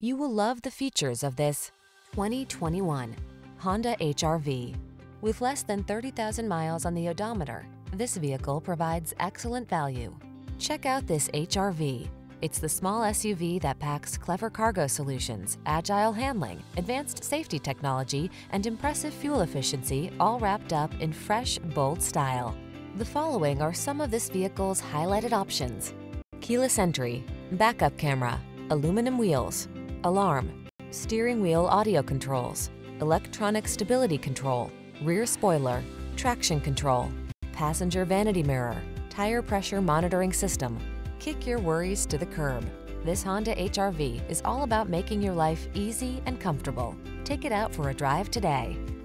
You will love the features of this 2021 Honda HR-V. With less than 30,000 miles on the odometer, this vehicle provides excellent value. Check out this HR-V. It's the small SUV that packs clever cargo solutions, agile handling, advanced safety technology, and impressive fuel efficiency, all wrapped up in fresh, bold style. The following are some of this vehicle's highlighted options: keyless entry, backup camera, aluminum wheels, alarm, steering wheel audio controls, electronic stability control, rear spoiler, traction control, passenger vanity mirror, tire pressure monitoring system. Kick your worries to the curb. This Honda HR-V is all about making your life easy and comfortable. Take it out for a drive today.